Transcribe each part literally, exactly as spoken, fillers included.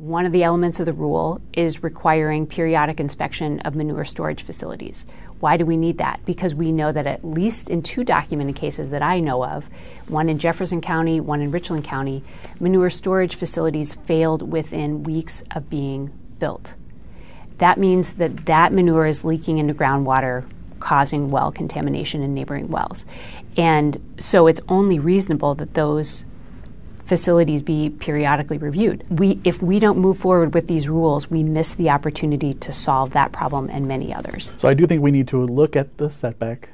One of the elements of the rule is requiring periodic inspection of manure storage facilities. Why do we need that? Because we know that at least in two documented cases that I know of, one in Jefferson County, one in Richland County, manure storage facilities failed within weeks of being built. That means that that manure is leaking into groundwater, causing well contamination in neighboring wells. And so it's only reasonable that those facilities be periodically reviewed. We, if we don't move forward with these rules, we miss the opportunity to solve that problem and many others. So I do think we need to look at the setback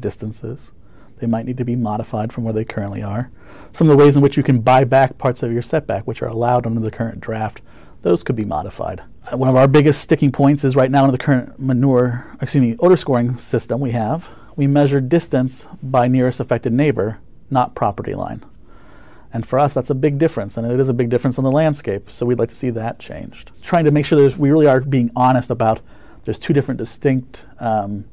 distances. They might need to be modified from where they currently are. Some of the ways in which you can buy back parts of your setback, which are allowed under the current draft, those could be modified. Uh, one of our biggest sticking points is right now in the current manure, excuse me, odor scoring system we have, we measure distance by nearest affected neighbor, not property line. And for us, that's a big difference, and it is a big difference on the landscape, so we'd like to see that changed. Trying to make sure there's, we really are being honest about there's two different distinct um,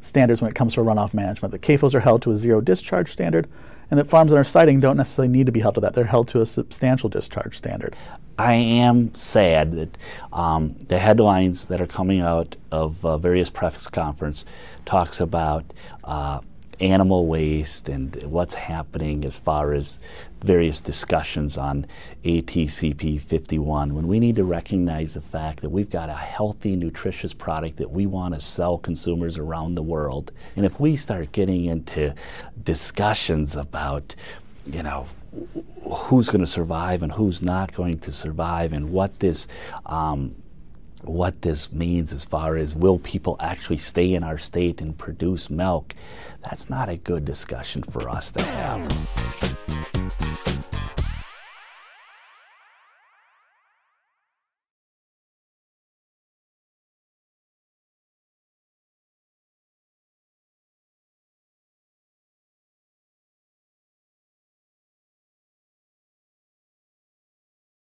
standards when it comes to runoff management. The C A F Os are held to a zero discharge standard, and that farms that are siting don't necessarily need to be held to that. They're held to a substantial discharge standard. I am sad that um, the headlines that are coming out of uh, various press conference talks about uh, animal waste and what's happening as far as various discussions on A T C P fifty-one, when we need to recognize the fact that we've got a healthy, nutritious product that we want to sell consumers around the world. And if we start getting into discussions about, you know, who's going to survive and who's not going to survive and what this um, what this means as far as will people actually stay in our state and produce milk, that's not a good discussion for us to have.